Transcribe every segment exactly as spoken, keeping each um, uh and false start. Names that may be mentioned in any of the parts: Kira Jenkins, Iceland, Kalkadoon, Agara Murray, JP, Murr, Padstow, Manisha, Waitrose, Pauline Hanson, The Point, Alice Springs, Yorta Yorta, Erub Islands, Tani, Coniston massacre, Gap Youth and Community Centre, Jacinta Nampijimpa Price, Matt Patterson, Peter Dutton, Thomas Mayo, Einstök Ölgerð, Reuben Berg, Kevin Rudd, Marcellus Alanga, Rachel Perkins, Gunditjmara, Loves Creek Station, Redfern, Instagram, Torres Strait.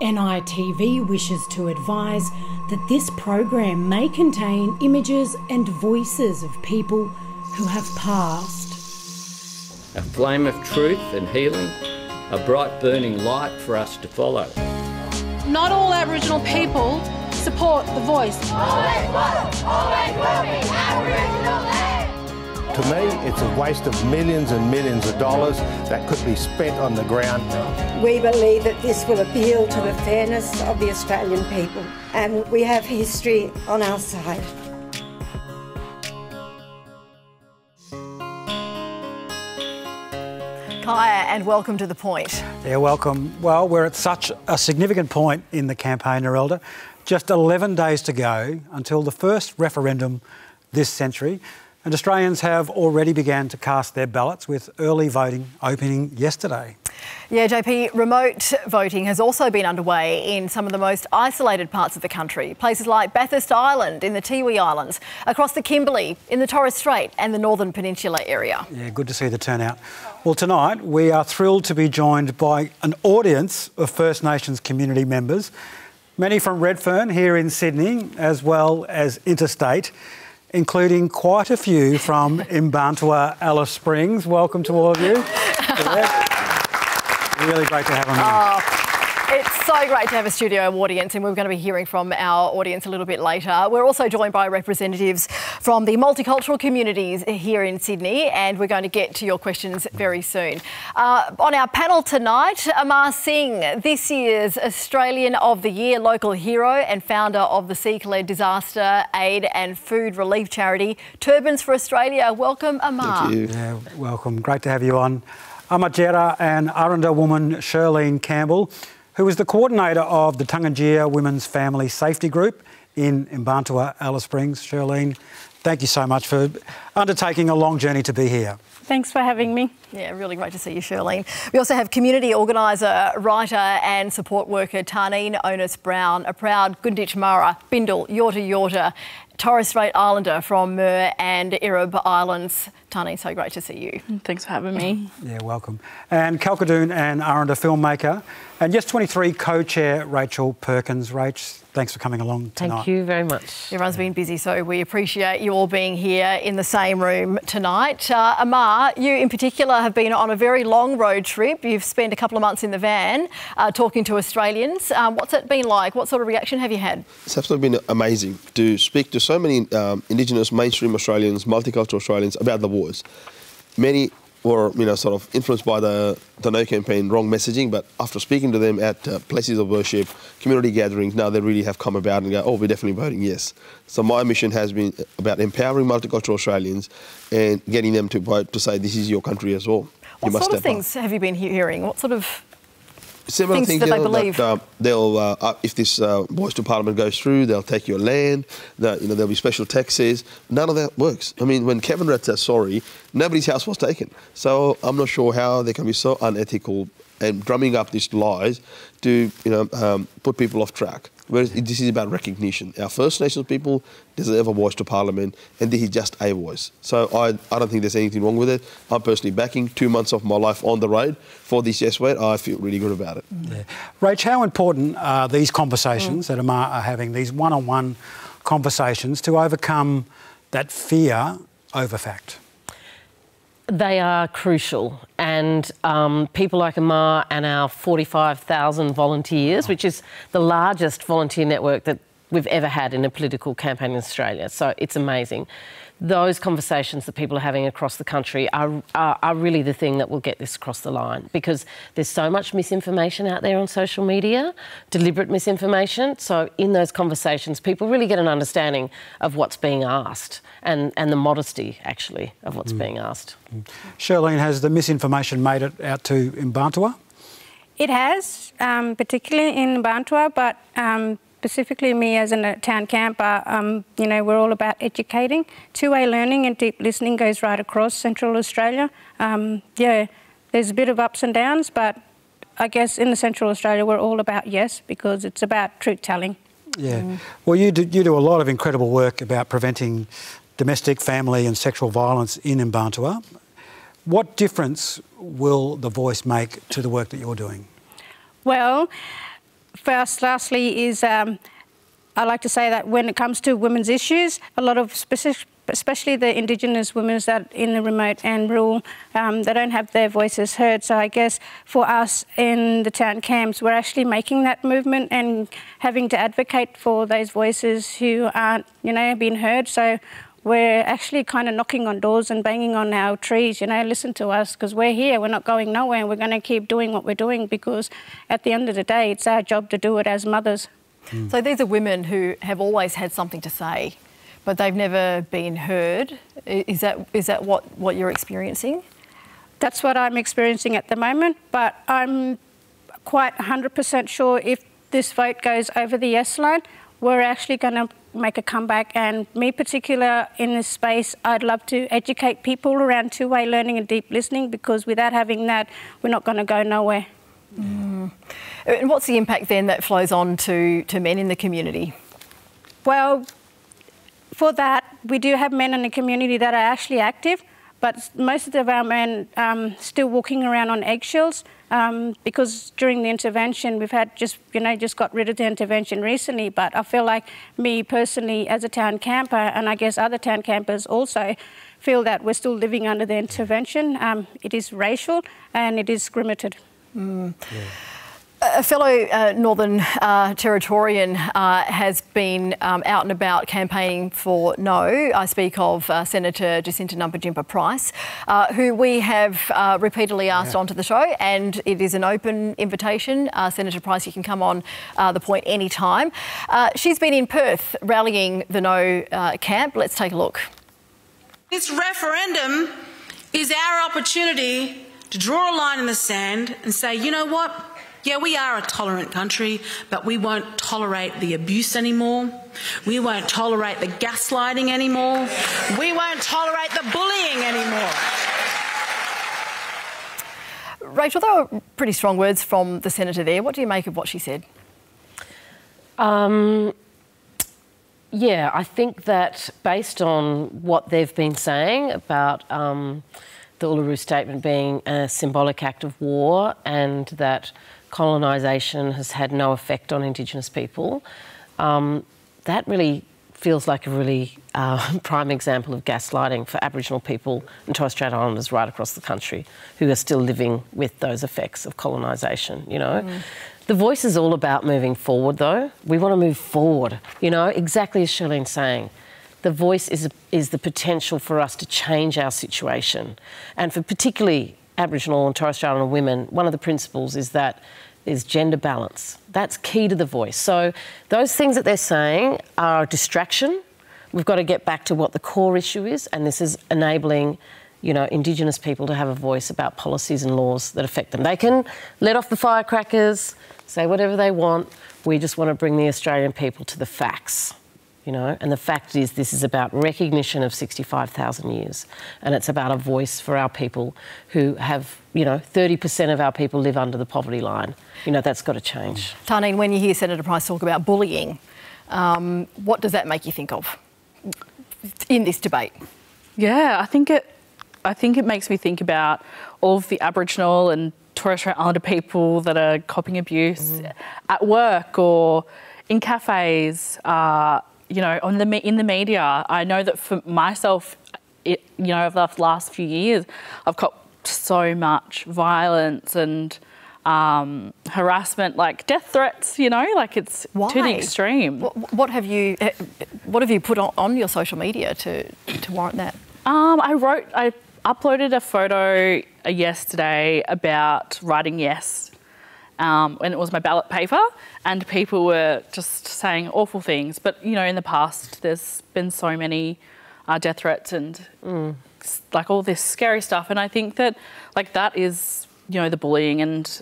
N I T V wishes to advise that this program may contain images and voices of people who have passed. A flame of truth and healing, a bright burning light for us to follow. Not all Aboriginal people support the voice. Always was, always will be Aboriginal land. To me, it's a waste of millions and millions of dollars that could be spent on the ground. We believe that this will appeal to the fairness of the Australian people, and we have history on our side. Hiya and welcome to The Point. Yeah, welcome. Well, we're at such a significant point in the campaign, Narelda. Just eleven days to go until the first referendum this century, and Australians have already began to cast their ballots with early voting opening yesterday. Yeah, J P, remote voting has also been underway in some of the most isolated parts of the country, places like Bathurst Island in the Tiwi Islands, across the Kimberley, in the Torres Strait and the Northern Peninsula area. Yeah, good to see the turnout. Well, tonight we are thrilled to be joined by an audience of First Nations community members, many from Redfern here in Sydney, as well as interstate, including quite a few from Mbantua, Alice Springs. Welcome to all of you. Really great to have on here. Oh, it's so great to have a studio audience, and we're going to be hearing from our audience a little bit later. We're also joined by representatives from the multicultural communities here in Sydney, and we're going to get to your questions very soon. Uh, on our panel tonight, Amar Singh, this year's Australian of the Year local hero and founder of the Sea-led disaster aid and food relief charity Turbans for Australia. Welcome, Amar. Thank you. Yeah, welcome. Great to have you on. Amagera and Arunda woman Shirlene Campbell, who is the coordinator of the Tangentyere Women's Family Safety Group in Mbantua, Alice Springs. Shirlene, thank you so much for undertaking a long journey to be here. Thanks for having me. Yeah, really great to see you, Shirlene. We also have community organiser, writer and support worker Tarneen Onus-Browne, a proud Gunditjmara, Bindal, Yorta Yorta, Torres Strait Islander from Murr and Erub Islands. Tani, so great to see you. Thanks for having me. Yeah, welcome. And Kalkadoon and Arunda filmmaker and Yes twenty-three co-chair Rachel Perkins. Rach, thanks for coming along tonight. Thank you very much. Everyone's been busy, so we appreciate you all being here in the same room tonight. Uh, Amar, you in particular have been on a very long road trip. You've spent a couple of months in the van uh, talking to Australians. Um, what's it been like? What sort of reaction have you had? It's absolutely been amazing to speak to so many um, Indigenous, mainstream Australians, multicultural Australians about the wars. Many were, you know, sort of influenced by the, the No campaign, wrong messaging, but after speaking to them at uh, places of worship, community gatherings, now they really have come about and go, oh, we're definitely voting yes. So my mission has been about empowering multicultural Australians and getting them to vote, to say this is your country as well. What sort of things have you been hearing? What sort of Similar things, things that they believe. That, uh, they'll, uh, if this uh, voice to parliament goes through, they'll take your land. That, you know, there'll be special taxes. None of that works. I mean, when Kevin Rudd says sorry, nobody's house was taken. So I'm not sure how they can be so unethical and drumming up these lies to, you know, um, put people off track. Whereas this is about recognition. Our First Nations people deserve a voice to Parliament, and this is just a voice. So I, I don't think there's anything wrong with it. I'm personally backing two months of my life on the road for this yes vote. I feel really good about it. Yeah. Rach, how important are these conversations mm. that Amar are having, these one-on-one conversations, to overcome that fear over fact? They are crucial, and um, people like Amar and our forty-five thousand volunteers, which is the largest volunteer network that we've ever had in a political campaign in Australia, so it's amazing. Those conversations that people are having across the country are, are, are really the thing that will get this across the line, because there's so much misinformation out there on social media, deliberate misinformation, so in those conversations people really get an understanding of what's being asked and, and the modesty, actually, of what's mm. being asked. Shirlene, has the misinformation made it out to Mbantua? It has, um, particularly in Mbantua, but um, specifically me as a town camper, um, you know, we're all about educating. Two-way learning and deep listening goes right across Central Australia. Um, yeah, there's a bit of ups and downs, but I guess in the Central Australia we're all about yes, because it's about truth-telling. Yeah. Mm. Well, you do, you do a lot of incredible work about preventing domestic, family and sexual violence in Mbantua. What difference will the voice make to the work that you're doing? Well, First, lastly, is um, I like to say that when it comes to women's issues, a lot of specific, especially the Indigenous women that in the remote and rural, um, they don't have their voices heard. So I guess for us in the town camps, we're actually making that movement and having to advocate for those voices who aren't, you know, being heard. So we're actually kind of knocking on doors and banging on our trees, you know, listen to us, because we're here, we're not going nowhere, and we're going to keep doing what we're doing, because at the end of the day, it's our job to do it as mothers. Mm. So these are women who have always had something to say, but they've never been heard. Is that, is that what, what you're experiencing? That's what I'm experiencing at the moment, but I'm quite one hundred percent sure if this vote goes over the yes line, we're actually going to make a comeback. And me particular in this space, I'd love to educate people around two-way learning and deep listening, because without having that, we're not going to go nowhere. Mm. And what's the impact then that flows on to, to men in the community? Well, for that, we do have men in the community that are actually active, but most of our men um, still walking around on eggshells, um, because during the intervention we've had just, you know, just got rid of the intervention recently, but I feel like me personally as a town camper, and I guess other town campers also, feel that we're still living under the intervention. Um, it is racial and it is discriminated. Mm. Yeah. A fellow uh, Northern uh, Territorian uh, has been um, out and about campaigning for no. I speak of uh, Senator Jacinta Nampijimpa Price, uh, who we have uh, repeatedly asked yeah. onto the show, and it is an open invitation. Uh, Senator Price, you can come on uh, The Point any time. Uh, she's been in Perth rallying the no uh, camp. Let's take a look. This referendum is our opportunity to draw a line in the sand and say, you know what? Yeah, we are a tolerant country, but we won't tolerate the abuse anymore. We won't tolerate the gaslighting anymore. We won't tolerate the bullying anymore. Rachel, there were pretty strong words from the Senator there. What do you make of what she said? Um, yeah, I think that based on what they've been saying about um, the Uluru Statement being a symbolic act of war, and that colonisation has had no effect on Indigenous people. Um, that really feels like a really uh, prime example of gaslighting for Aboriginal people and Torres Strait Islanders right across the country who are still living with those effects of colonisation, you know. Mm. The voice is all about moving forward, though. We want to move forward, you know, exactly as Shirlene's saying. The voice is, is the potential for us to change our situation, and for particularly Aboriginal and Torres Strait Islander women, one of the principles is that there's gender balance. That's key to the voice. So those things that they're saying are a distraction. We've got to get back to what the core issue is, and this is enabling, you know, Indigenous people to have a voice about policies and laws that affect them. They can let off the firecrackers, say whatever they want. We just want to bring the Australian people to the facts. You know, and the fact is this is about recognition of sixty-five thousand years, and it's about a voice for our people who have, you know, thirty percent of our people live under the poverty line. You know, that's got to change. Tarneen, when you hear Senator Price talk about bullying, um, what does that make you think of in this debate? Yeah, I think it, I think it makes me think about all of the Aboriginal and Torres Strait Islander people that are copping abuse mm. at work or in cafes, uh, you know, on the in the media. I know that for myself, it, you know, over the last few years, I've copped so much violence and um, harassment, like death threats. You know, like it's Why? to the extreme. What, what have you, what have you put on, on your social media to to warrant that? Um, I wrote, I uploaded a photo yesterday about writing yes. Um, and it was my ballot paper, and people were just saying awful things. But, you know, in the past there's been so many uh, death threats and mm. like all this scary stuff. And I think that, like, that is, you know, the bullying. And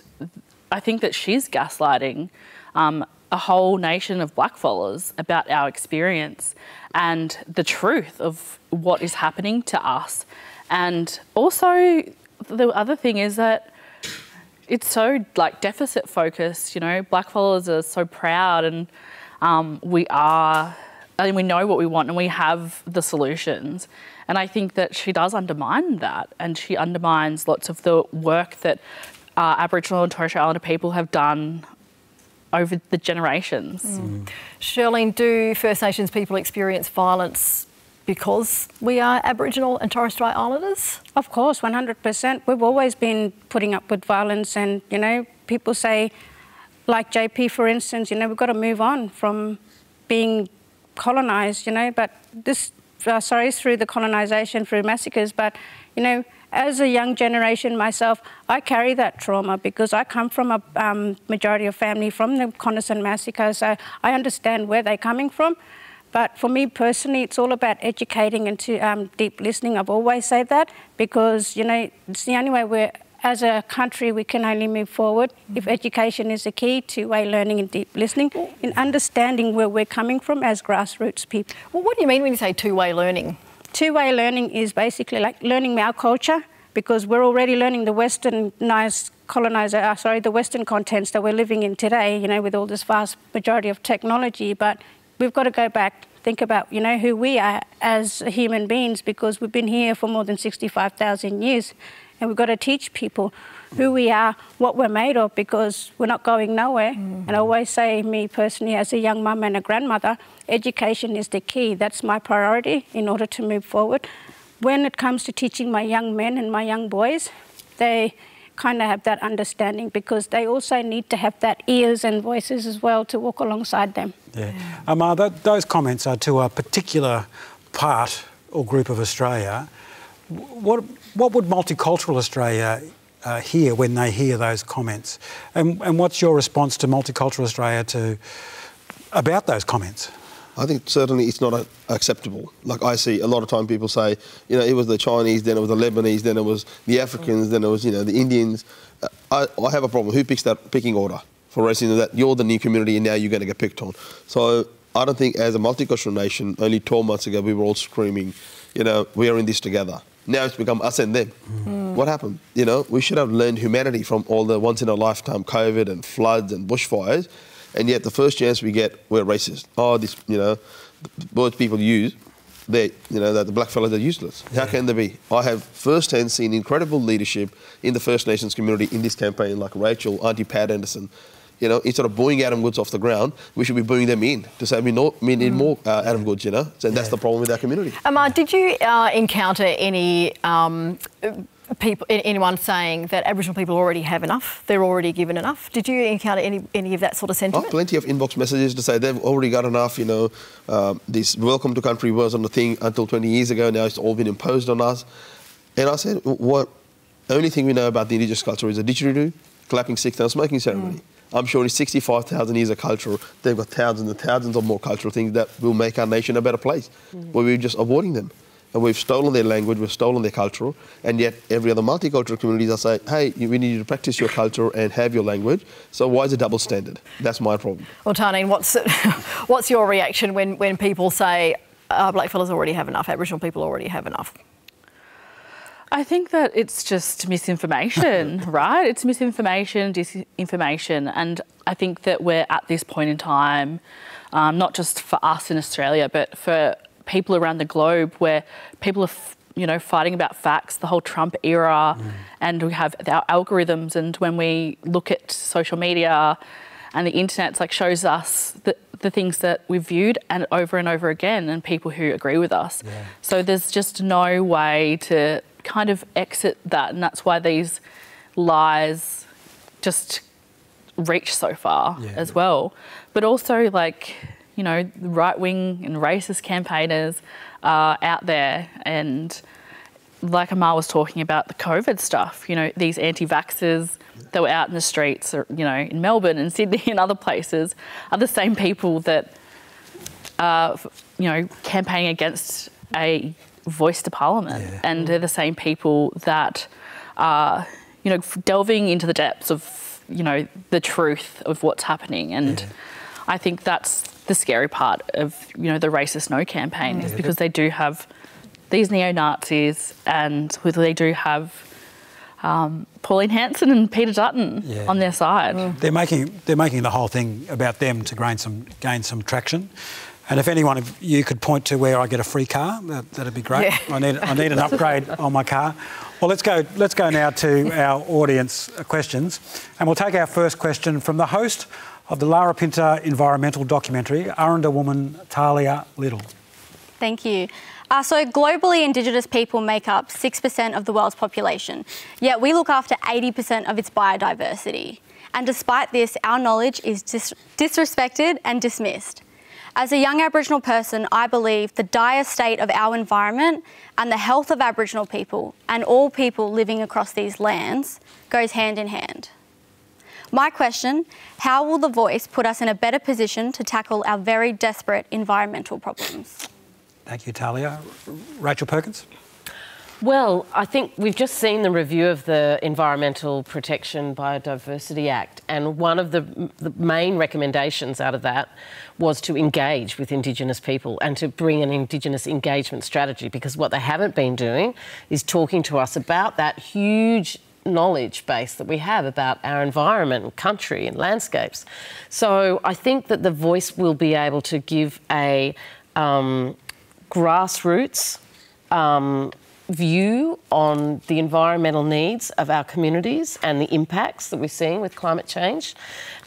I think that she's gaslighting um, a whole nation of blackfellas about our experience and the truth of what is happening to us. And also the other thing is that it's so, like, deficit focused, you know. Blackfellas are so proud, and um, we are, and we know what we want, and we have the solutions. And I think that she does undermine that, and she undermines lots of the work that uh, Aboriginal and Torres Strait Islander people have done over the generations. Mm. Mm. Shirlene, do First Nations people experience violence because we are Aboriginal and Torres Strait Islanders? Of course, one hundred percent. We've always been putting up with violence and, you know, people say, like J P, for instance, you know, we've got to move on from being colonised, you know, but this, uh, sorry, through the colonisation, through massacres, but, you know, as a young generation myself, I carry that trauma because I come from a um, majority of family from the Coniston massacre, so I understand where they're coming from. But for me personally, it's all about educating and to, um, deep listening. I've always said that because, you know, it's the only way we're, as a country, we can only move forward mm-hmm. if education is the key, two-way learning and deep listening, well, and understanding where we're coming from as grassroots people. Well, what do you mean when you say two-way learning? Two-way learning is basically like learning our culture because we're already learning the westernised coloniser, uh, sorry, the Western contents that we're living in today, you know, with all this vast majority of technology, but we've got to go back, think about, you know, who we are as human beings because we've been here for more than sixty-five thousand years and we've got to teach people who we are, what we're made of because we're not going nowhere. Mm-hmm. And I always say, me personally, as a young mum and a grandmother, education is the key. That's my priority in order to move forward. When it comes to teaching my young men and my young boys, they kind of have that understanding because they also need to have that ears and voices as well to walk alongside them. Yeah, Amar, um, uh, th those comments are to a particular part or group of Australia. What, what would multicultural Australia uh, hear when they hear those comments? And, and what's your response to multicultural Australia to about those comments? I think certainly it's not acceptable. Like I see a lot of time people say, you know, it was the Chinese, then it was the Lebanese, then it was the Africans, then it was, you know, the Indians. Uh, I, I have a problem. Who picks that picking order for racism? That you're the new community and now you're going to get picked on. So I don't think as a multicultural nation, only twelve months ago we were all screaming, you know, we are in this together. Now it's become us and them. Mm. What happened? You know, we should have learned humanity from all the once-in-a-lifetime COVID and floods and bushfires, and yet the first chance we get, we're racist. Oh, this, you know, the words people use, they, you know, that the black fellas are useless. How yeah. can they be? I have first-hand seen incredible leadership in the First Nations community in this campaign, like Rachel, Auntie Pat Anderson. You know, instead of booing Adam Goods off the ground, we should be booing them in to say we, know, we need mm. more uh, Adam Goods, you know. So yeah. that's the problem with our community. Amar, did you uh, encounter any um, people, anyone saying that Aboriginal people already have enough, they're already given enough? Did you encounter any any of that sort of sentiment? Oh, plenty of inbox messages to say they've already got enough, you know. Um, this welcome to country wasn't a thing until twenty years ago. Now it's all been imposed on us. And I said, what? The only thing we know about the indigenous culture is a didgeridoo, clapping sticks, and a smoking ceremony. Mm. I'm sure in sixty-five thousand years of culture, they've got thousands and thousands of more cultural things that will make our nation a better place. Mm. But we're just avoiding them. And we've stolen their language, we've stolen their culture, and yet every other multicultural communities are saying, hey, we need you to practice your culture and have your language, so why is it double standard? That's my problem. Well, Tarneen, what's, what's your reaction when, when people say, oh, blackfellas already have enough, Aboriginal people already have enough? I think that it's just misinformation, right? It's misinformation, disinformation, and I think that we're at this point in time, um, not just for us in Australia, but for people around the globe where people are, you know, fighting about facts, the whole Trump era, mm. and we have our algorithms, and when we look at social media and the internet, like, shows us the, the things that we've viewed and over and over again, and people who agree with us. Yeah. So there's just no way to kind of exit that, and that's why these lies just reach so far yeah, as yeah. well. But also, like, you know, right-wing and racist campaigners are out there, and like Amar was talking about the COVID stuff, you know, these anti-vaxxers yeah. that were out in the streets, or, you know, in Melbourne and Sydney and other places are the same people that are, you know, campaigning against a voice to parliament yeah. and they're the same people that are, you know, delving into the depths of, you know, the truth of what's happening. And yeah. I think that's the scary part of, you know, the Racist No campaign, is because they do have these neo-Nazis and they do have um, Pauline Hanson and Peter Dutton yeah. on their side. Mm. They're making they're making the whole thing about them to gain some gain some traction. And if anyone of you could point to where I get a free car, that, that'd be great. Yeah. I need I need an upgrade on my car. Well, let's go let's go now to our audience questions, and we'll take our first question from the host of the Lara Pinta environmental documentary, Arunda woman Talia Little. Thank you. Uh, so globally, Indigenous people make up six percent of the world's population, yet we look after eighty percent of its biodiversity. And despite this, our knowledge is dis disrespected and dismissed. As a young Aboriginal person, I believe the dire state of our environment and the health of Aboriginal people and all people living across these lands goes hand in hand. My question, how will The Voice put us in a better position to tackle our very desperate environmental problems? Thank you, Talia. Rachel Perkins? Well, I think we've just seen the review of the Environmental Protection Biodiversity Act, and one of the, the main recommendations out of that was to engage with Indigenous people and to bring an Indigenous engagement strategy, because what they haven't been doing is talking to us about that huge knowledge base that we have about our environment and country and landscapes. So I think that The Voice will be able to give a um, grassroots um, view on the environmental needs of our communities and the impacts that we're seeing with climate change.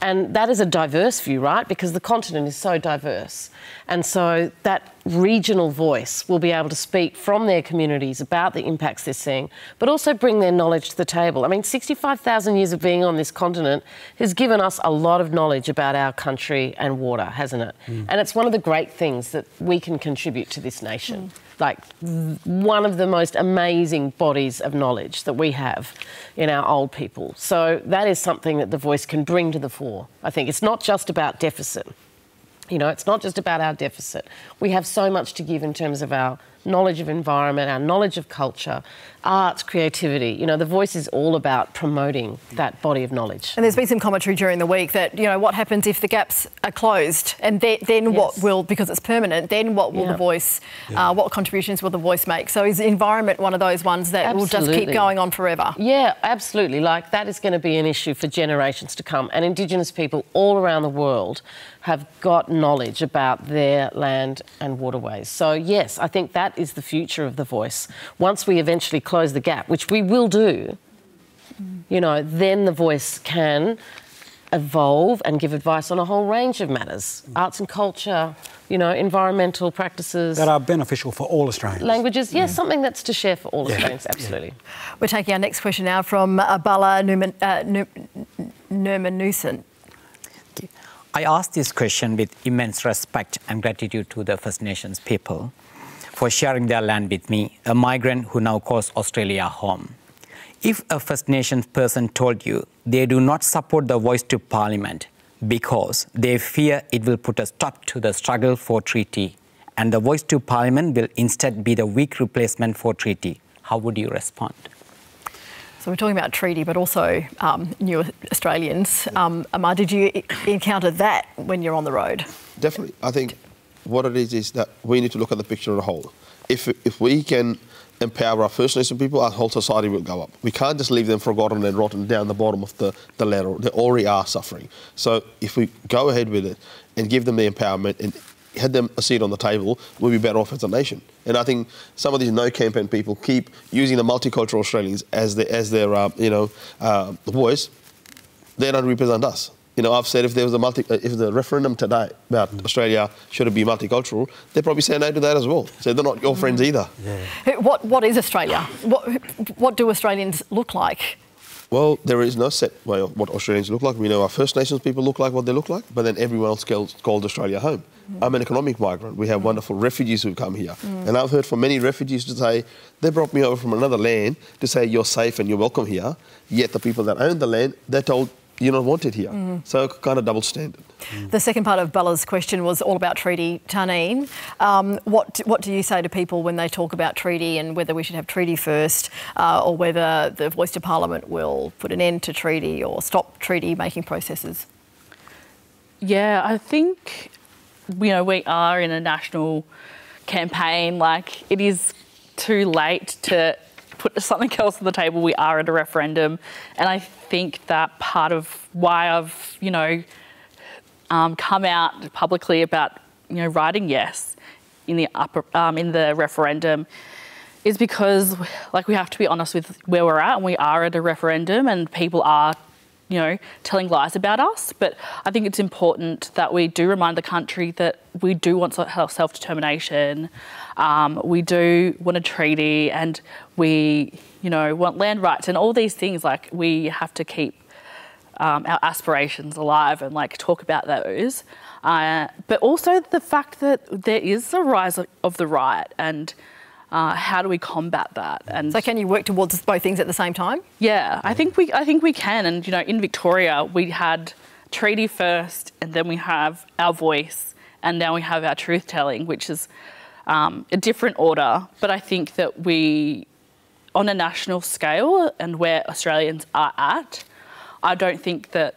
And that is a diverse view, right? Because the continent is so diverse. And so that regional voice will be able to speak from their communities about the impacts they're seeing, but also bring their knowledge to the table. I mean, sixty-five thousand years of being on this continent has given us a lot of knowledge about our country and water, hasn't it? Mm. And it's one of the great things that we can contribute to this nation. Mm. Like one of the most amazing bodies of knowledge that we have in our old people. So that is something that The Voice can bring to the fore, I think. It's not just about deficit. You know, it's not just about our deficit. We have so much to give in terms of our knowledge of environment, our knowledge of culture, arts, creativity. You know, The Voice is all about promoting that body of knowledge. And there's been some commentary during the week that, you know, what happens if the gaps are closed? And then, then yes. what will, because it's permanent, then what will yeah. The Voice, yeah. uh, what contributions will The Voice make? So is the environment one of those ones that absolutely. will just keep going on forever? Yeah, absolutely. Like, that is going to be an issue for generations to come. And Indigenous people all around the world have got knowledge about their land and waterways. So, yes, I think that is the future of The Voice. Once we eventually close the gap, which we will do, you know, then The Voice can evolve and give advice on a whole range of matters. Arts and culture, you know, environmental practices. That are beneficial for all Australians. Languages, yes, yeah. something that's to share for all yeah. Australians, absolutely. Yeah. We're taking our next question now from Abala Nurmanusan. I ask this question with immense respect and gratitude to the First Nations people for sharing their land with me, a migrant who now calls Australia home. If a First Nations person told you they do not support The Voice to Parliament because they fear it will put a stop to the struggle for treaty and The Voice to Parliament will instead be the weak replacement for treaty, how would you respond? So we're talking about treaty, but also um, new Australians. Um, Amar, did you encounter that when you're on the road? Definitely. I think what it is is that we need to look at the picture as a whole. If, if we can empower our First Nation people, our whole society will go up. We can't just leave them forgotten and rotten down the bottom of the, the ladder. They already are suffering. So if we go ahead with it and give them the empowerment and had them a seat on the table, we'd be better off as a nation. And I think some of these no campaign people keep using the multicultural Australians as their, as their uh, you know, uh, voice. They don't represent us. You know, I've said if there was a multi, if the referendum today about mm. Australia should it be multicultural, they probably say no to that as well. So they're not your mm. friends either. Yeah. What What is Australia? What What do Australians look like? Well, there is no set way of what Australians look like. We know our First Nations people look like what they look like, but then everyone else calls Australia home. Mm. I'm an economic migrant. We have mm. wonderful refugees who come here. Mm. And I've heard from many refugees to say, they brought me over from another land to say you're safe and you're welcome here, yet the people that own the land, they're told you're not wanted here. Mm. So kind of double standard. Mm. The second part of Bella's question was all about treaty. Tarneen, um, what, what do you say to people when they talk about treaty and whether we should have treaty first uh, or whether the Voice to Parliament will put an end to treaty or stop treaty-making processes? Yeah, I think, you know, we are in a national campaign. Like, it is too late to put something else on the table. We are at a referendum, and I think that part of why I've, you know, um, come out publicly about, you know, writing yes in the upper, um, in the referendum is because, like, we have to be honest with where we're at, and we are at a referendum, and people are, you know, telling lies about us. But I think it's important that we do remind the country that we do want self-determination, um, we do want a treaty, and we, you know, want land rights and all these things. Like, we have to keep um, our aspirations alive and, like, talk about those. Uh, but also the fact that there is a rise of the right, and Uh, how do we combat that? And so, can you work towards both things at the same time? Yeah, I think we, I think we can. And, you know, in Victoria, we had treaty first, and then we have our voice, and now we have our truth telling, which is um, a different order. But I think that we, on a national scale, and where Australians are at, I don't think that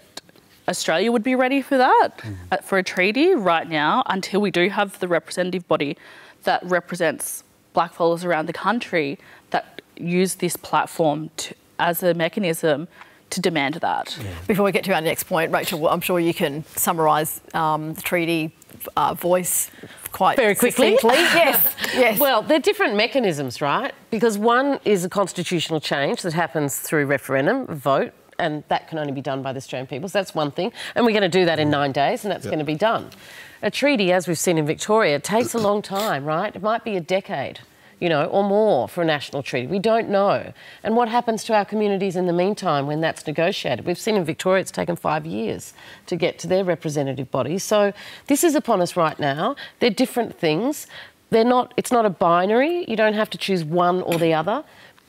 Australia would be ready for that, mm. for a treaty right now, until we do have the representative body that represents Black followers around the country that use this platform to, as a mechanism to demand that. Yeah. Before we get to our next point, Rachel, I'm sure you can summarise um, the treaty uh, voice quite very quickly. Yes, yes. Well, they're different mechanisms, right? Because one is a constitutional change that happens through referendum, vote, and that can only be done by the Australian people. So that's one thing. And we're going to do that in nine days, and that's yep. going to be done. A treaty, as we've seen in Victoria, takes a long time, right? It might be a decade, you know, or more for a national treaty. We don't know. And what happens to our communities in the meantime when that's negotiated? We've seen in Victoria it's taken five years to get to their representative body. So this is upon us right now. They're different things. They're not, it's not a binary. You don't have to choose one or the other.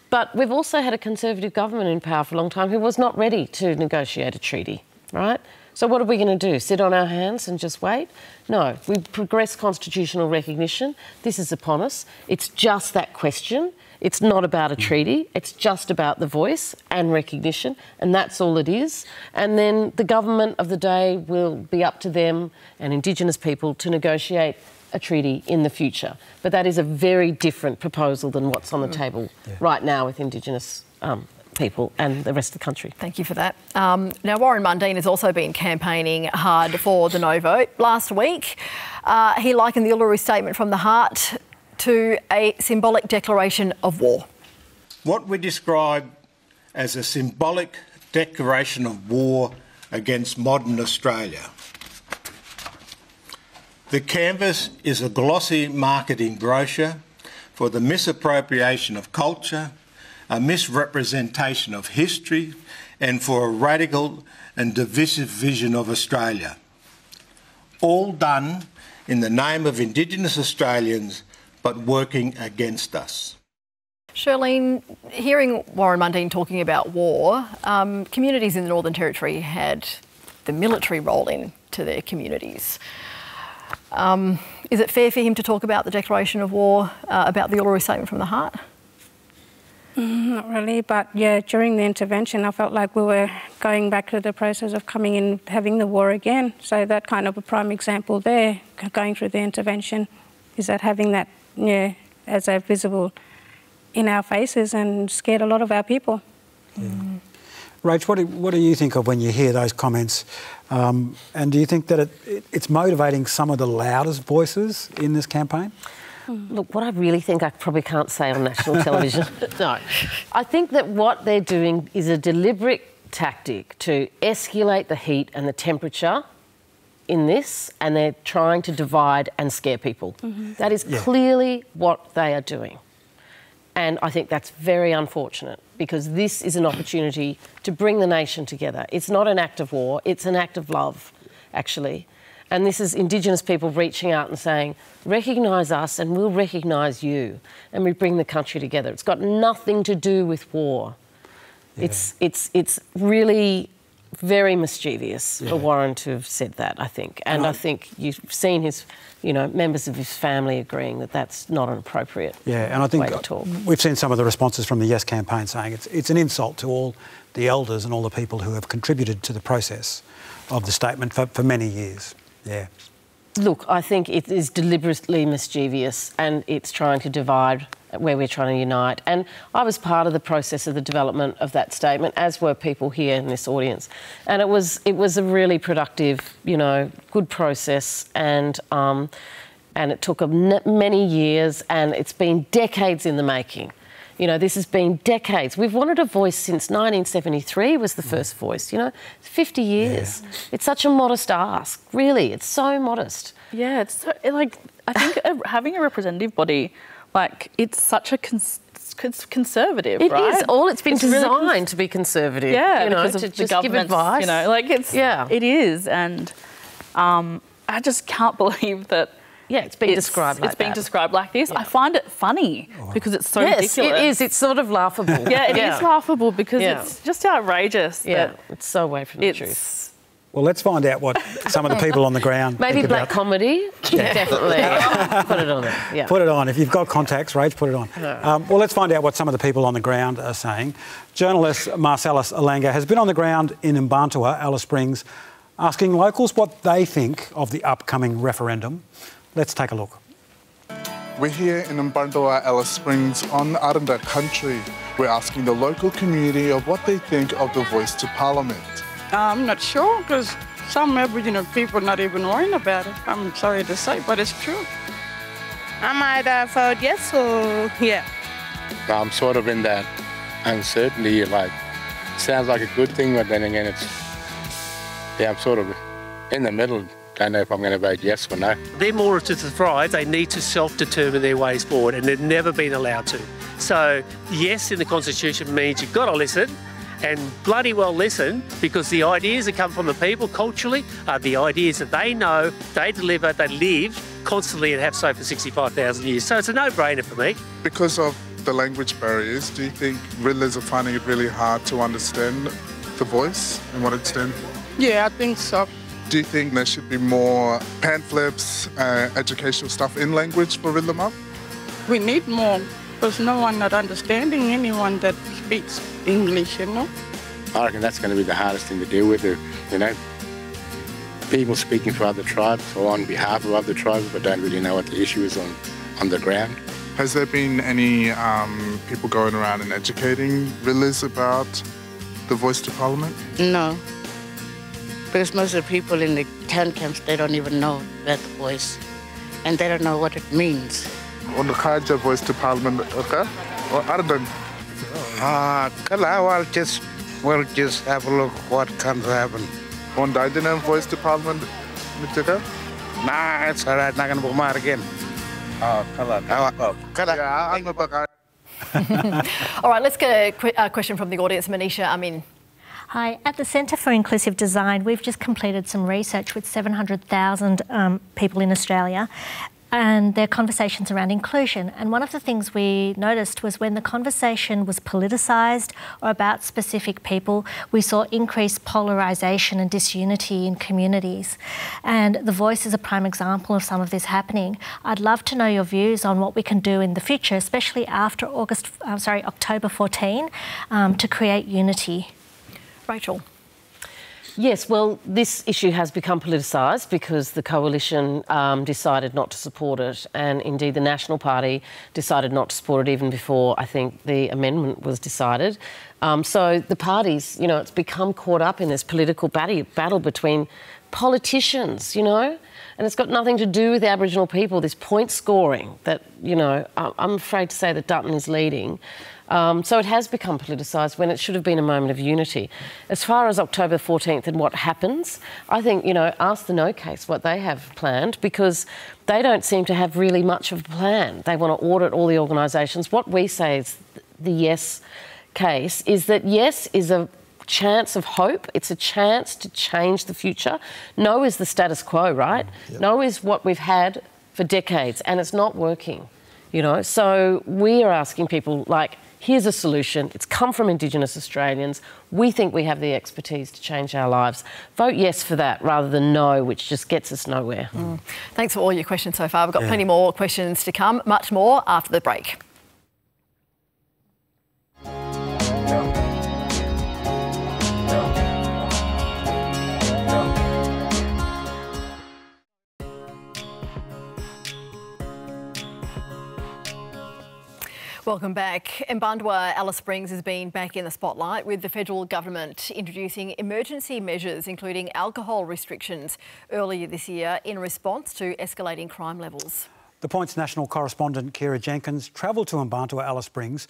But we've also had a Conservative government in power for a long time who was not ready to negotiate a treaty, right? So what are we going to do? Sit on our hands and just wait? No, we progress constitutional recognition. This is upon us. It's just that question. It's not about a treaty. It's just about the voice and recognition, and that's all it is. And then the government of the day will be up to them and Indigenous people to negotiate a treaty in the future. But that is a very different proposal than what's on the table yeah. right now with Indigenous um people and the rest of the country. Thank you for that. Um, now, Warren Mundine has also been campaigning hard for the no vote. Last week, uh, he likened the Uluru Statement from the heart to a symbolic declaration of war. What we describe as a symbolic declaration of war against modern Australia. The canvas is a glossy marketing brochure for the misappropriation of culture, a misrepresentation of history, and for a radical and divisive vision of Australia. All done in the name of Indigenous Australians, but working against us. Shirlene, hearing Warren Mundine talking about war, um, communities in the Northern Territory had the military roll in to their communities. Um, is it fair for him to talk about the declaration of war, uh, about the Uluru Statement from the heart? Not really, but yeah, during the intervention I felt like we were going back to the process of coming in, having the war again. So that kind of a prime example there, going through the intervention, is that having that, yeah, as a visible in our faces and scared a lot of our people. Yeah. Mm. Rach, what do, what do you think of when you hear those comments? Um, and do you think that it, it, it's motivating some of the loudest voices in this campaign? Look, what I really think I probably can't say on national television. No. I think that what they're doing is a deliberate tactic to escalate the heat and the temperature in this, and they're trying to divide and scare people. Mm-hmm. That is yeah. clearly what they are doing. And I think that's very unfortunate, because this is an opportunity to bring the nation together. It's not an act of war, it's an act of love, actually. And this is Indigenous people reaching out and saying, recognise us and we'll recognise you, and we bring the country together. It's got nothing to do with war. Yeah. It's, it's, it's really very mischievous yeah. for Warren to have said that, I think. And, and I, I think you've seen his, you know, members of his family agreeing that that's not an appropriate yeah, and I think way to talk. We've seen some of the responses from the Yes campaign saying it's, it's an insult to all the elders and all the people who have contributed to the process of the statement for, for many years. Yeah. Look, I think it is deliberately mischievous, and it's trying to divide where we're trying to unite. And I was part of the process of the development of that statement, as were people here in this audience. And it was it was a really productive, you know, good process, and um, and it took many years, and it's been decades in the making. You know, this has been decades. We've wanted a voice since nineteen seventy-three was the first voice, you know, fifty years. Yeah. It's such a modest ask, really. It's so modest. Yeah, it's so, like, I think having a representative body, like, it's such a... Cons It's conservative, it right? It is. All it's been it's designed really to be conservative. Yeah, you know, because to of the government, you know, like it's. Yeah, it is, and um, I just can't believe that. Yeah, it's being it's, described. Like it's that. being described like this. Yeah. I find it funny because it's so yes, ridiculous. It is. It's sort of laughable. yeah, it yeah. is laughable because yeah. it's just outrageous. Yeah, that it's so away from the truth. Well, let's find out what some of the people on the ground Maybe think black about. comedy. Yeah. Definitely. Put it on there. Yeah. Put it on. If you've got contacts, Rach, put it on. No. Um, well, let's find out what some of the people on the ground are saying. Journalist Marcellus Alanga has been on the ground in Mbantua, Alice Springs, asking locals what they think of the upcoming referendum. Let's take a look. We're here in Mbantua, Alice Springs, on Arunda country. We're asking the local community of what they think of the voice to Parliament. I'm not sure, because some Aboriginal people are not even worrying about it. I'm sorry to say, but it's true. I might uh, vote yes or yeah. I'm sort of in that uncertainty, like, sounds like a good thing, but then again, it's... Yeah, I'm sort of in the middle. Don't know if I'm going to vote yes or no. They're more to thrive. They need to self-determine their ways forward, and they've never been allowed to. So, yes in the Constitution means you've got to listen, and bloody well listen, because the ideas that come from the people culturally are the ideas that they know, they deliver, they live constantly and have so for sixty-five thousand years. So it's a no-brainer for me. Because of the language barriers, do you think riddlers are finding it really hard to understand the voice and what it stands for? Yeah, I think so. Do you think there should be more pamphlets, uh, educational stuff in language for riddler mum? We need more. There's no one not understanding anyone that speaks English, you know. I reckon that's going to be the hardest thing to deal with, you know. People speaking for other tribes or on behalf of other tribes, but don't really know what the issue is on, on the ground. Has there been any um, people going around and educating riddlers about the voice to Parliament? No. Because most of the people in the town camps, they don't even know about the voice. And they don't know what it means. On the Khaja voice to Parliament, okay? Or Arden? Ah, I'll just, we'll just have a look what can happen. On the Arden voice to Parliament, Mister Nah, it's all right, not going to go again. Ah, Khala. All right, let's get a qu uh, question from the audience. Manisha, I mean. Hi. At the Centre for Inclusive Design, we've just completed some research with seven hundred thousand um, people in Australia, and their conversations around inclusion. And one of the things we noticed was when the conversation was politicised or about specific people, we saw increased polarisation and disunity in communities. And the voice is a prime example of some of this happening. I'd love to know your views on what we can do in the future, especially after August, uh, sorry, October fourteenth, um, to create unity. Rachel. Yes, well, this issue has become politicised because the coalition um, decided not to support it, and indeed the National Party decided not to support it even before, I think, the amendment was decided. Um, so the parties, you know, it's become caught up in this political battle between politicians, you know, and it's got nothing to do with Aboriginal people, this point scoring that, you know, I'm afraid to say that Dutton is leading. Um, so it has become politicised when it should have been a moment of unity. As far as October fourteenth and what happens, I think, you know, ask the No Case what they have planned, because they don't seem to have really much of a plan. They want to audit all the organisations. What we say is the Yes Case is that yes is a chance of hope. It's a chance to change the future. No is the status quo, right? Yep. No is what we've had for decades and it's not working, you know. So we are asking people, like, here's a solution. It's come from Indigenous Australians. We think we have the expertise to change our lives. Vote yes for that rather than no, which just gets us nowhere. Mm. Thanks for all your questions so far. We've got yeah. plenty more questions to come, much more after the break. Welcome back. Mbantua, Alice Springs has been back in the spotlight with the federal government introducing emergency measures, including alcohol restrictions, earlier this year in response to escalating crime levels. The Point's national correspondent Kira Jenkins travelled to Mbantua, Alice Springs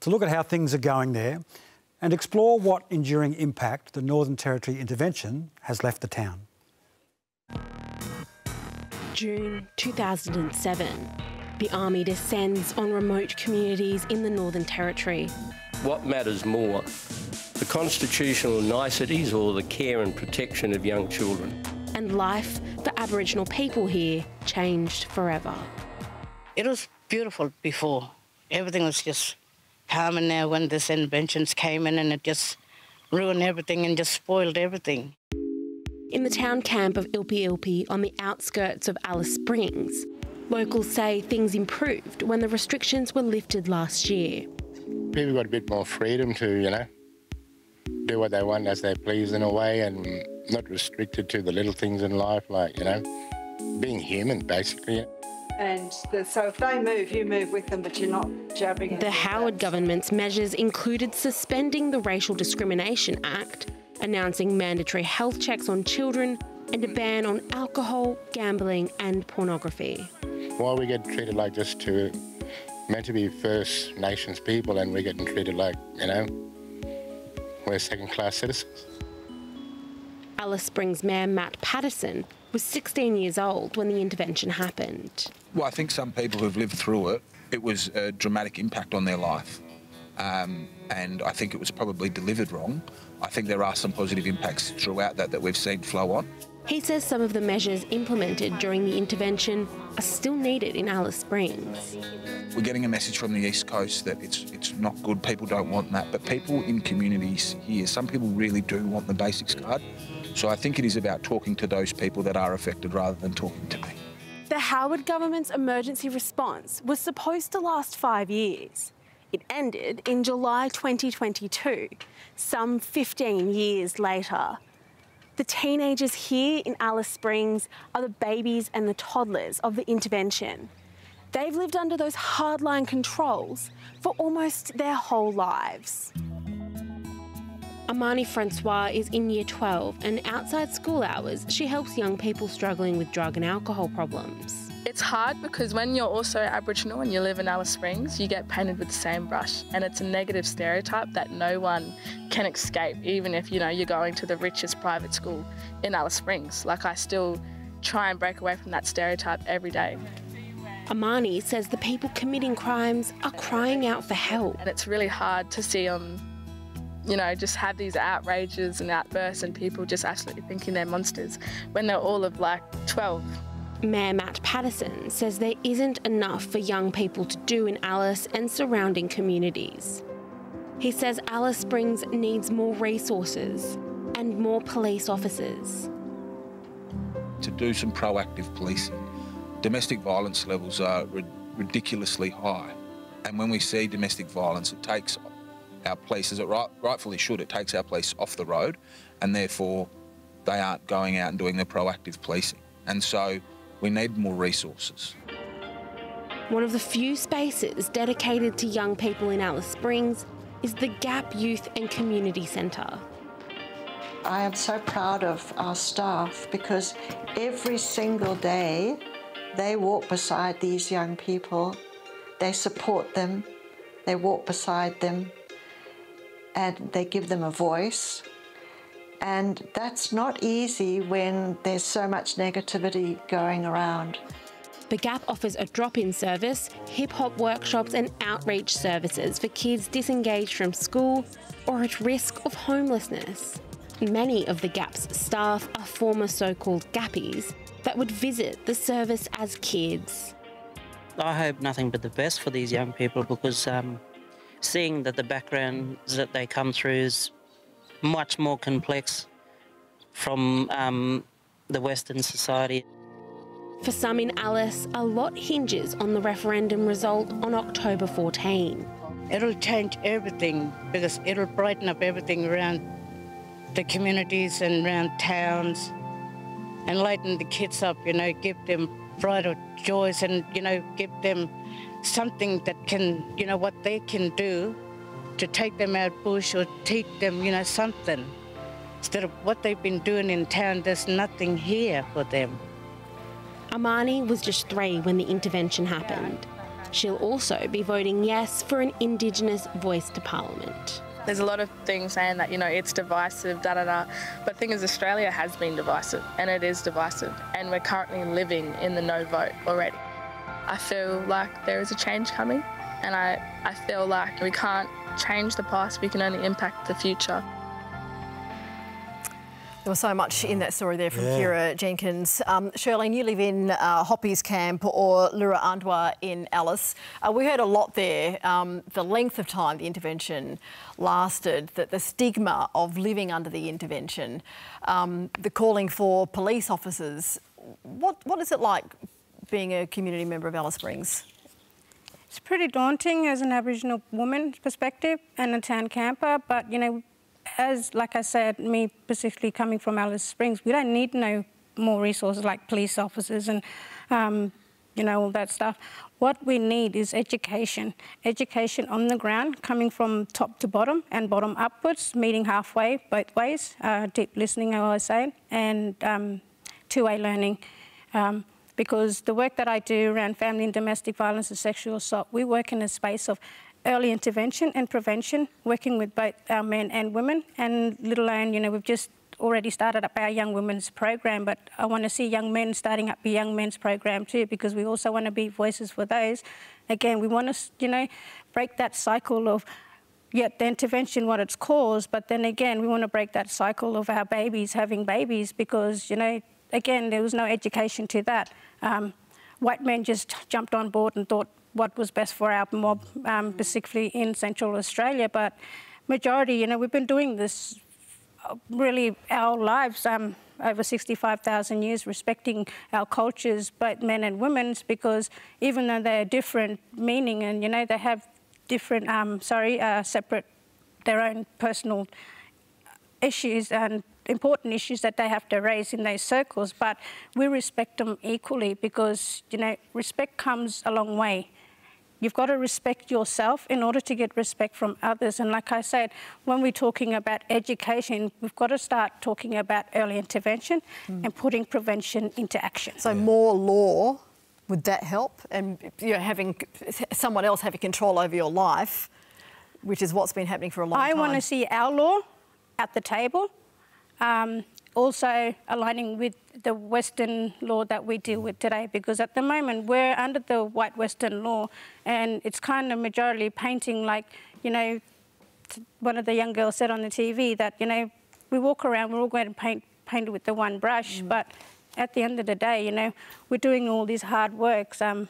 to look at how things are going there and explore what enduring impact the Northern Territory intervention has left the town. June two thousand seven. The Army descends on remote communities in the Northern Territory. What matters more, the constitutional niceties or the care and protection of young children? And life for Aboriginal people here changed forever. It was beautiful before. Everything was just calm, and now when this interventions came in and it just ruined everything and just spoiled everything. In the town camp of Ilpi Ilpi on the outskirts of Alice Springs, locals say things improved when the restrictions were lifted last year. People got a bit more freedom to, you know, do what they want as they please in a way, and not restricted to the little things in life, like, you know, being human, basically. And the, so if they move, you move with them, but you're not jabbing. The Howard government's measures included suspending the Racial Discrimination Act, announcing mandatory health checks on children and a ban on alcohol, gambling and pornography. Why we get treated like just two meant to be First Nations people, and we're getting treated like, you know, we're second-class citizens. Alice Springs Mayor Matt Patterson was sixteen years old when the intervention happened. Well, I think some people who've lived through it, it was a dramatic impact on their life. Um, and I think it was probably delivered wrong. I think there are some positive impacts throughout that that we've seen flow on. He says some of the measures implemented during the intervention are still needed in Alice Springs. We're getting a message from the East Coast that it's, it's not good, people don't want that, but people in communities here, some people really do want the basics card. So I think it is about talking to those people that are affected rather than talking to me. The Howard government's emergency response was supposed to last five years. It ended in July twenty twenty-two, some fifteen years later. The teenagers here in Alice Springs are the babies and the toddlers of the intervention. They've lived under those hardline controls for almost their whole lives. Amani Francois is in year twelve, and outside school hours, she helps young people struggling with drug and alcohol problems. It's hard because when you're also Aboriginal and you live in Alice Springs, you get painted with the same brush, and it's a negative stereotype that no one can escape, even if, you know, you're going to the richest private school in Alice Springs. Like, I still try and break away from that stereotype every day. Amani says the people committing crimes are crying out for help. And it's really hard to see them, you know, just have these outrages and outbursts and people just absolutely thinking they're monsters when they're all of, like, twelve. Mayor Matt Patterson says there isn't enough for young people to do in Alice and surrounding communities. He says Alice Springs needs more resources and more police officers. To do some proactive policing. Domestic violence levels are ri- ridiculously high, and when we see domestic violence, it takes our police, as it right, rightfully should, it takes our police off the road, and therefore they aren't going out and doing the proactive policing. And so we need more resources. One of the few spaces dedicated to young people in Alice Springs is the Gap Youth and Community Centre. I am so proud of our staff because every single day they walk beside these young people, they support them, they walk beside them, and they give them a voice. And that's not easy when there's so much negativity going around. The Gap offers a drop-in service, hip-hop workshops and outreach services for kids disengaged from school or at risk of homelessness. Many of the Gap's staff are former so-called Gappies that would visit the service as kids. I hope nothing but the best for these young people, because um, seeing that the backgrounds that they come through is much more complex from um, the Western society. For some in Alice, a lot hinges on the referendum result on October fourteenth. It'll change everything because it'll brighten up everything around the communities and around towns and lighten the kids up, you know, give them brighter joys and, you know, give them something that can, you know, what they can do to take them out bush or teach them, you know, something. Instead of what they've been doing in town, there's nothing here for them. Amani was just three when the intervention happened. She'll also be voting yes for an Indigenous voice to Parliament. There's a lot of things saying that, you know, it's divisive, da-da-da, but the thing is Australia has been divisive, and it is divisive, and we're currently living in the no vote already. I feel like there is a change coming, and I, I feel like we can't change the past, we can only impact the future. There was so much in that story there from yeah. Ciara Jenkins. Um, Shirlene, you live in uh, Hoppy's Camp or Lura-Andwa in Alice. Uh, we heard a lot there, um, the length of time the intervention lasted, that the stigma of living under the intervention, um, the calling for police officers. What, what is it like being a community member of Alice Springs? It's pretty daunting as an Aboriginal woman perspective and a town camper, but, you know, as, like I said, me specifically coming from Alice Springs, we don't need no more resources like police officers and, um, you know, all that stuff. What we need is education. Education on the ground, coming from top to bottom and bottom upwards, meeting halfway both ways, uh, deep listening, I always say, and um, two-way learning. Um, because the work that I do around family and domestic violence and sexual assault, we work in a space of early intervention and prevention, working with both our men and women, and let alone, you know, we've just already started up our young women's program, but I want to see young men starting up the young men's program too, because we also want to be voices for those. Again, we want to, you know, break that cycle of, yeah, the intervention, what it's caused, but then again, we want to break that cycle of our babies having babies because, you know, again, there was no education to that. Um, white men just jumped on board and thought what was best for our mob, um, particularly in Central Australia. But majority, you know, we've been doing this really our lives, um, over sixty-five thousand years, respecting our cultures, both men and women's, because even though they're different meaning and, you know, they have different, um, sorry, uh, separate, their own personal issues and important issues that they have to raise in those circles, but we respect them equally because, you know, respect comes a long way. You've got to respect yourself in order to get respect from others. And like I said, when we're talking about education, we've got to start talking about early intervention mm. and putting prevention into action. So yeah. more law, would that help? And, you know, having someone else having control over your life, which is what's been happening for a long I time. I want to see our law at the table. Um, also aligning with the Western law that we deal with today, because at the moment we're under the white Western law and it's kind of majorly painting like, you know, one of the young girls said on the T V that, you know, we walk around, we're all going to paint, paint with the one brush, mm. but at the end of the day, you know, we're doing all these hard works, um,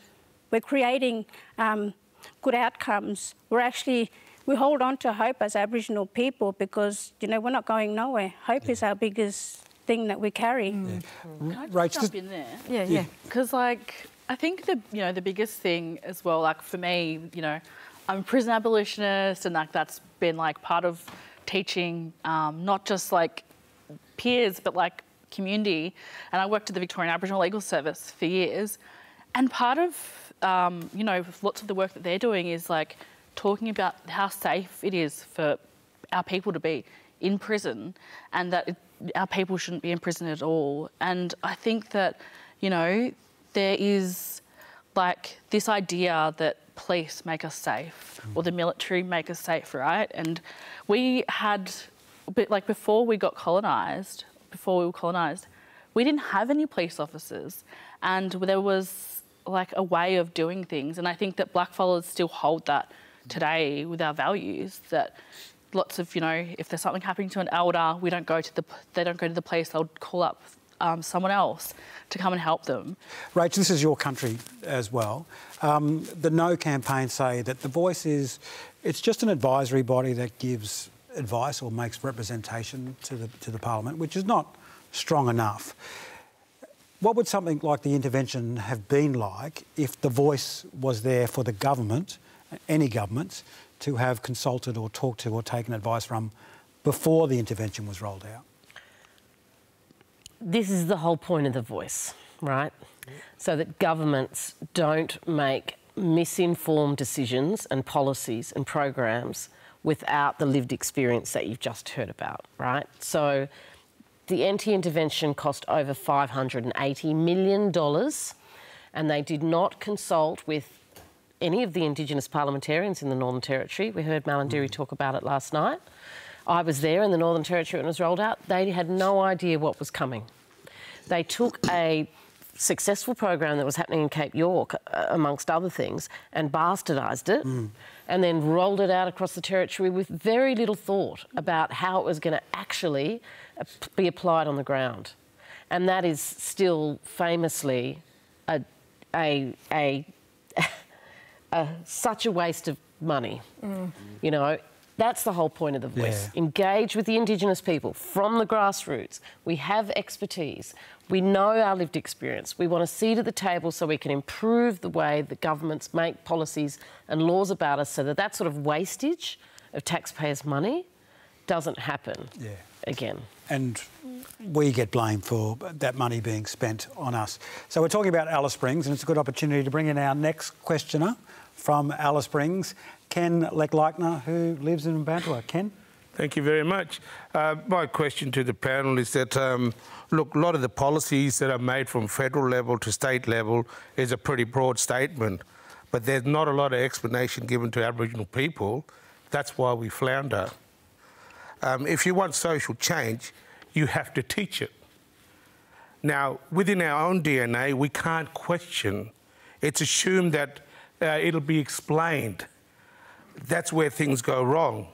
we're creating um, good outcomes, we're actually... We hold on to hope as Aboriginal people because, you know, we're not going nowhere. Hope yeah. is our biggest thing that we carry. Mm. Mm. Can I just right. jump in there? Yeah, yeah. Because, like, I think the, you know, the biggest thing as well, like, for me, you know, I'm a prison abolitionist and, like, that's been, like, part of teaching um, not just, like, peers but, like, community. And I worked at the Victorian Aboriginal Legal Service for years. And part of, um, you know, lots of the work that they're doing is, like, talking about how safe it is for our people to be in prison and that it, our people shouldn't be in prison at all. And I think that, you know, there is, like, this idea that police make us safe mm. or the military make us safe, right? And we had, but like, before we got colonised, before we were colonised, we didn't have any police officers and there was, like, a way of doing things. And I think that blackfellas still hold that today with our values, that lots of, you know, if there's something happening to an elder, we don't go to the, they don't go to the police, they'll call up um, someone else to come and help them. Rach, this is your country as well. Um, the No campaign say that the voice is, it's just an advisory body that gives advice or makes representation to the, to the parliament, which is not strong enough. What would something like the intervention have been like if the voice was there for the government, any governments, to have consulted or talked to or taken advice from before the intervention was rolled out? This is the whole point of the voice, right? Yeah. So that governments don't make misinformed decisions and policies and programs without the lived experience that you've just heard about, right? So the anti-intervention cost over five hundred and eighty million dollars and they did not consult with any of the Indigenous parliamentarians in the Northern Territory. We heard Malarndirri mm. talk about it last night. I was there in the Northern Territory when it was rolled out. They had no idea what was coming. They took a successful program that was happening in Cape York, uh, amongst other things, and bastardised it mm. and then rolled it out across the Territory with very little thought about how it was going to actually be applied on the ground. And that is still famously a, a, a, a, such a waste of money, mm. you know. That's the whole point of the voice. Yeah. Engage with the Indigenous people from the grassroots. We have expertise. We know our lived experience. We want a seat at the table so we can improve the way that governments make policies and laws about us so that that sort of wastage of taxpayers' money doesn't happen yeah. again. And we get blamed for that money being spent on us. So we're talking about Alice Springs, and it's a good opportunity to bring in our next questioner from Alice Springs, Ken Lech Leichner, who lives in Mbantua. Ken? Thank you very much. Uh, my question to the panel is that, um, look, a lot of the policies that are made from federal level to state level is a pretty broad statement, but there's not a lot of explanation given to Aboriginal people. That's why we flounder. Um, if you want social change, you have to teach it. Now, within our own D N A, we can't question. It's assumed that uh, it'll be explained. That's where things go wrong.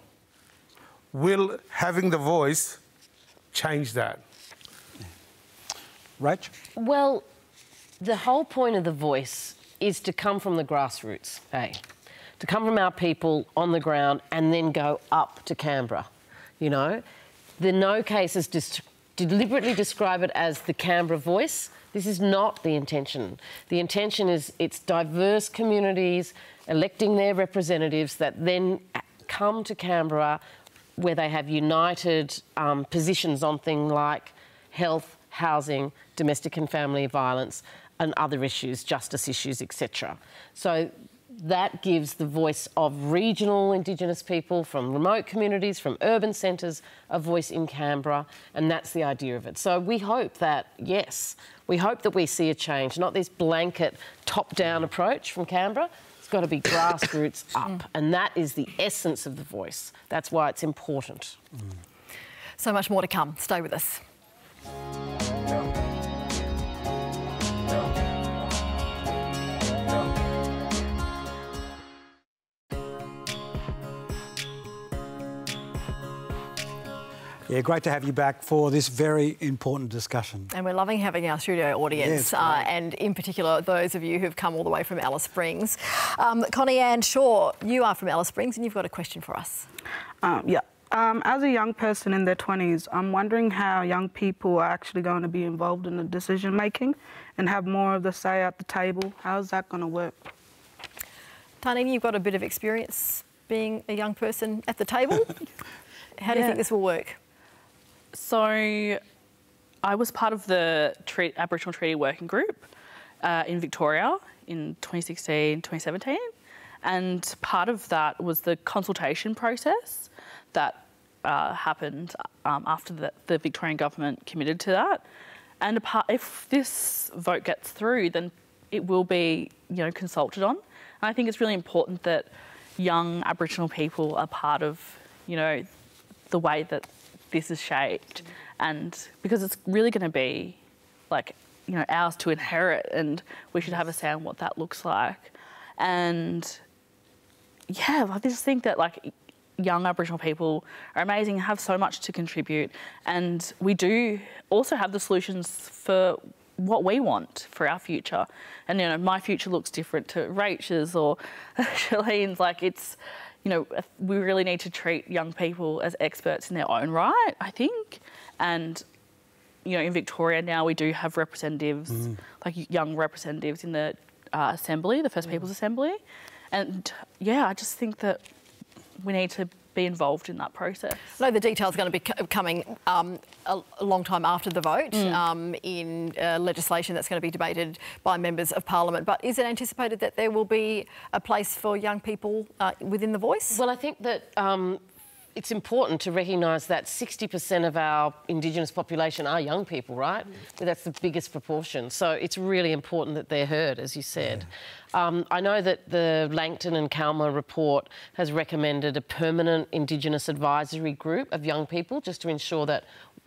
Will having the voice change that? Rach? Well, the whole point of the voice is to come from the grassroots, eh? To come from our people on the ground and then go up to Canberra, you know? The no cases dis deliberately describe it as the Canberra voice. This is not the intention. The intention is it's diverse communities electing their representatives that then come to Canberra where they have united um, positions on things like health, housing, domestic and family violence and other issues, justice issues, et cetera. So that gives the voice of regional Indigenous people from remote communities, from urban centres, a voice in Canberra, and that's the idea of it. So we hope that, yes, we hope that we see a change, not this blanket top-down approach from Canberra. It's got to be grassroots up, and that is the essence of the voice. That's why it's important. Mm. So much more to come. Stay with us. Yeah, great to have you back for this very important discussion. And we're loving having our studio audience, yes, uh, and in particular those of you who've come all the way from Alice Springs. Um, Connie Ann Shaw, you are from Alice Springs and you've got a question for us. Um, yeah. Um, as a young person in their twenties, I'm wondering how young people are actually going to be involved in the decision-making and have more of the say at the table. How is that going to work? Tarneen, you've got a bit of experience being a young person at the table. How do yeah. you think this will work? So I was part of the treat, Aboriginal Treaty Working Group uh, in Victoria in twenty sixteen, twenty seventeen, and part of that was the consultation process that uh, happened um, after the, the Victorian government committed to that. And apart, if this vote gets through, then it will be, you know, consulted on. And I think it's really important that young Aboriginal people are part of, you know, the way that this is shaped, and because it's really going to be, like, you know, ours to inherit, and we should have a say on what that looks like. And yeah, I just think that, like, young Aboriginal people are amazing, have so much to contribute, and we do also have the solutions for what we want for our future. And, you know, my future looks different to Rachel's or Shirlene's. Like, it's, you know, we really need to treat young people as experts in their own right, I think. And, you know, in Victoria now we do have representatives, mm. like young representatives in the uh, Assembly, the First mm. People's Assembly. And, yeah, I just think that we need to be involved in that process. No, the detail's going to be c coming um, a, a long time after the vote mm. um, in uh, legislation that's going to be debated by members of Parliament. But is it anticipated that there will be a place for young people uh, within the voice? Well, I think that um, it's important to recognise that sixty percent of our Indigenous population are young people, right? Mm. That's the biggest proportion. So it's really important that they're heard, as you said. Yeah. Um, I know that the Langton and Kalma report has recommended a permanent Indigenous advisory group of young people just to ensure that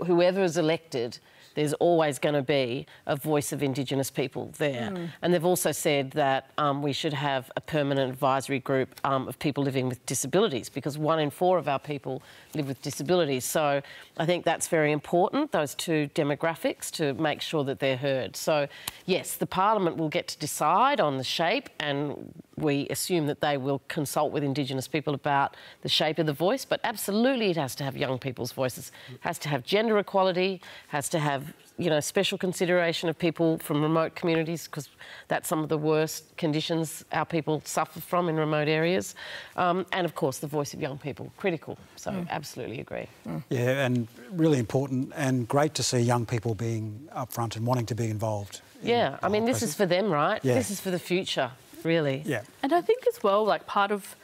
whoever is elected, there's always going to be a voice of Indigenous people there. Mm. And they've also said that um, we should have a permanent advisory group um, of people living with disabilities, because one in four of our people live with disabilities. So I think that's very important, those two demographics, to make sure that they're heard. So, yes, the Parliament will get to decide on the shape, and we assume that they will consult with Indigenous people about the shape of the voice, but absolutely it has to have young people's voices, it has to have gender equality, has to have, you know, special consideration of people from remote communities, because that's some of the worst conditions our people suffer from in remote areas. Um, and, of course, the voice of young people, critical. So, mm. absolutely agree. Mm. Yeah, and really important and great to see young people being upfront and wanting to be involved. Yeah, in I mean, this process. Is for them, right? Yeah. This is for the future, really. Yeah. And I think as well, like, part of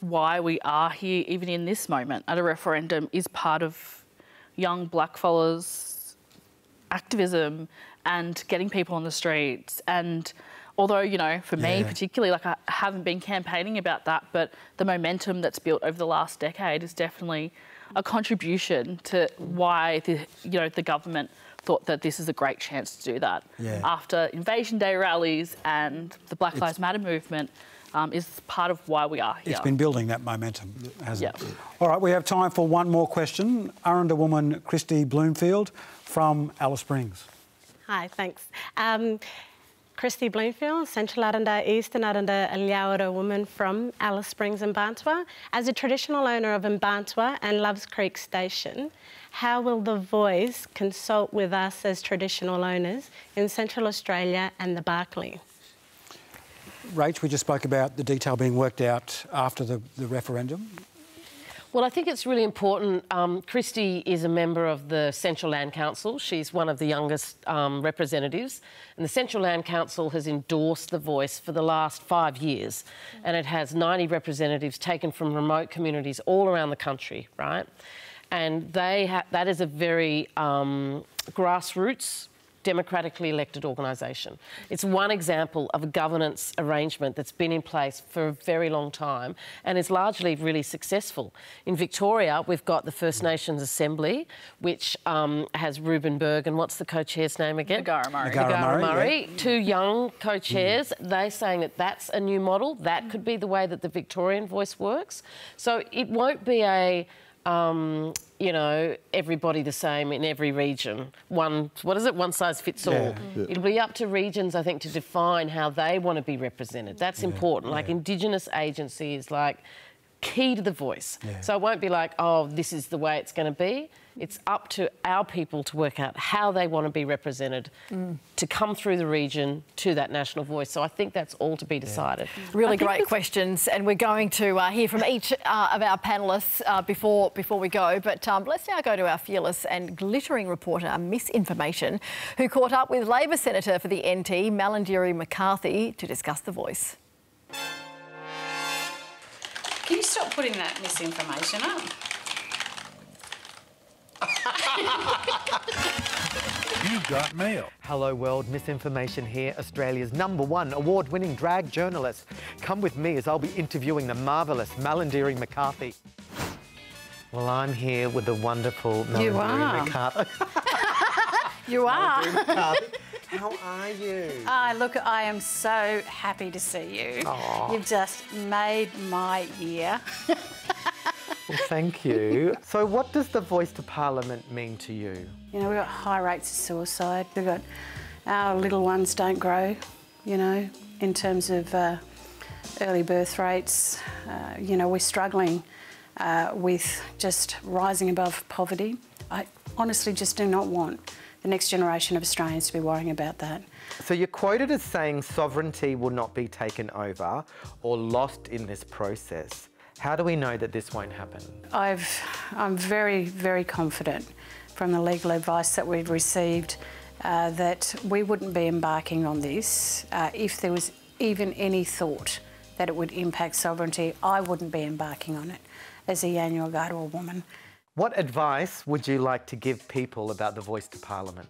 why we are here, even in this moment, at a referendum, is part of young black fellas activism and getting people on the streets. And although, you know, for yeah. me particularly, like, I haven't been campaigning about that, but the momentum that's built over the last decade is definitely a contribution to why, the, you know, the government thought that this is a great chance to do that. Yeah. After Invasion Day rallies and the Black Lives it's, Matter movement um, is part of why we are here. It's been building that momentum, hasn't yeah. it? All right, we have time for one more question. Arunda woman Christy Bloomfield from Alice Springs. Hi, thanks. Um, Christy Bloomfield, Central Arunda, Eastern Arunda and Liaora woman from Alice Springs and Mbantua. As a traditional owner of Mbantua and Loves Creek Station, how will The Voice consult with us as traditional owners in Central Australia and the Barclay? Rach, we just spoke about the detail being worked out after the, the referendum. Well, I think it's really important. Um, Christy is a member of the Central Land Council. She's one of the youngest um, representatives. And the Central Land Council has endorsed The Voice for the last five years. Mm-hmm. And it has ninety representatives taken from remote communities all around the country, right? And they ha that is a very um, grassroots, democratically elected organisation. It's one example of a governance arrangement that's been in place for a very long time and is largely really successful. In Victoria, we've got the First Nations Assembly, which um, has Reuben Berg and what's the co-chair's name again? Agara Murray. Agara, Agara Murray, yeah. Two young co-chairs. Mm. They're saying that that's a new model. That mm. could be the way that the Victorian voice works. So it won't be a... Um, you know, everybody the same in every region. One, what is it? One size fits all. Yeah. Yeah. It'll be up to regions, I think, to define how they want to be represented. That's yeah. important. Yeah. Like, Indigenous agency is, like, key to The Voice. Yeah. So it won't be like, oh, this is the way it's going to be. It's up to our people to work out how they want to be represented mm. to come through the region to that national voice. So I think that's all to be decided. Yeah. Really great questions, and we're going to uh, hear from each uh, of our panellists uh, before before we go. But um, let's now go to our fearless and glittering reporter, Miss Information, who caught up with Labor Senator for the N T, Malarndirri McCarthy, to discuss The Voice. Can you stop putting that misinformation up? You got mail. Hello world, Misinformation here, Australia's number one award-winning drag journalist. Come with me as I'll be interviewing the marvellous Malarndirri McCarthy. Well, I'm here with the wonderful Malarndirri McCarthy. You are. McCarthy. How are you? Ah, uh, look, I am so happy to see you. Aww. You've just made my year. Well, thank you. So what does the Voice to Parliament mean to you? You know, we've got high rates of suicide. We've got our little ones don't grow, you know, in terms of uh, early birth rates. Uh, you know, we're struggling uh, with just rising above poverty. I honestly just do not want the next generation of Australians to be worrying about that. So you're quoted as saying sovereignty will not be taken over or lost in this process. How do we know that this won't happen? I've, I'm very, very confident from the legal advice that we've received uh, that we wouldn't be embarking on this uh, if there was even any thought that it would impact sovereignty. I wouldn't be embarking on it. as a Yanyal Gardwal woman. What advice would you like to give people about the voice to Parliament?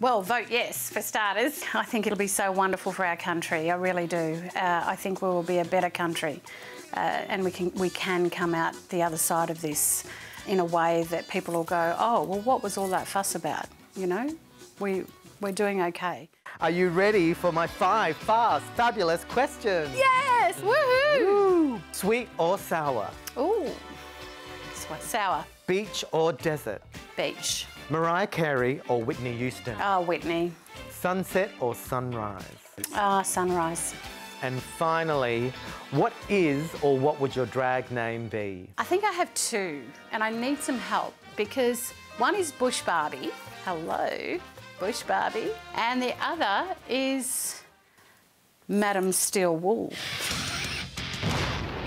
Well, vote yes, for starters. I think it'll be so wonderful for our country, I really do. Uh, I think we will be a better country uh, and we can, we can come out the other side of this in a way that people will go, oh, well, what was all that fuss about? You know, we, we're doing okay. Are you ready for my five fast, fabulous questions? Yes, woohoo! Ooh. Sweet or sour? Ooh, sweet, sour. Beach or desert? Beach. Mariah Carey or Whitney Houston? Oh, Whitney. Sunset or sunrise? Ah, oh, sunrise. And finally, what is or what would your drag name be? I think I have two and I need some help because one is Bush Barbie. Hello, Bush Barbie. And the other is Madam Steel Wool.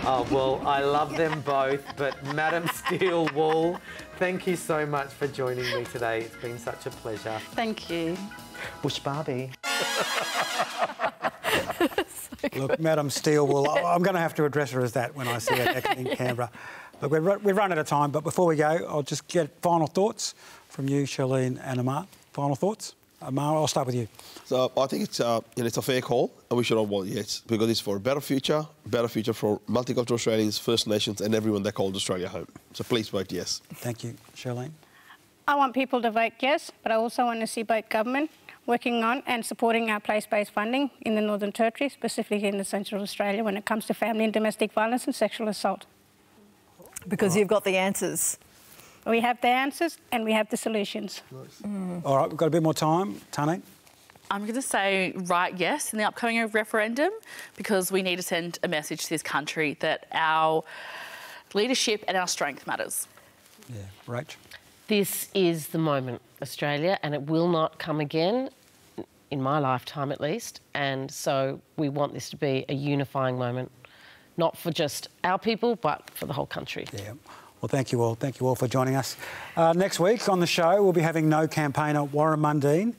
Oh, well, I love them both, but Madam Steel Wool, thank you so much for joining me today. It's been such a pleasure. Thank you. Bush Barbie. So look, Madam Steel Wool, I'm going to have to address her as that when I see her next in Canberra. Look, we've, we've run out of time, but before we go, I'll just get final thoughts from you, Shirlene and Amar. Final thoughts? Amar, I'll start with you. So I think it's, uh, you know, it's a fair call and we should all vote yes because it's for a better future, better future for multicultural Australians, First Nations and everyone that calls Australia home. So please vote yes. Thank you. Shirlene? I want people to vote yes, but I also want to see both government working on and supporting our place-based funding in the Northern Territory, specifically in the Central Australia when it comes to family and domestic violence and sexual assault. Because you've got the answers. We have the answers and we have the solutions. Nice. Mm. All right, we've got a bit more time. Tangentyere? I'm going to say right yes in the upcoming referendum because we need to send a message to this country that our leadership and our strength matters. Yeah, Rach? This is the moment, Australia, and it will not come again, in my lifetime at least, and so we want this to be a unifying moment, not for just our people but for the whole country. Yeah. Well, thank you all. Thank you all for joining us. Uh, next week on the show, we'll be having No Campaigner Warren Mundine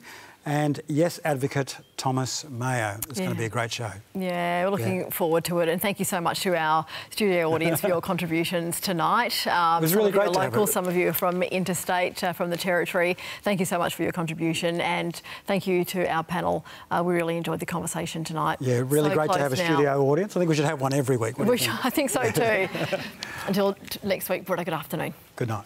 and Yes Advocate Thomas Mayo. It's yeah. going to be a great show. Yeah, we're looking yeah. forward to it. And thank you so much to our studio audience for your contributions tonight. Um, it was really great. Some of you are local, some of you are from interstate, uh, from the Territory. Thank you so much for your contribution and thank you to our panel. Uh, we really enjoyed the conversation tonight. Yeah, really so great to have a studio audience. I think we should have one every week. We should, I think so too. Until t next week, Brett, good afternoon. Good night.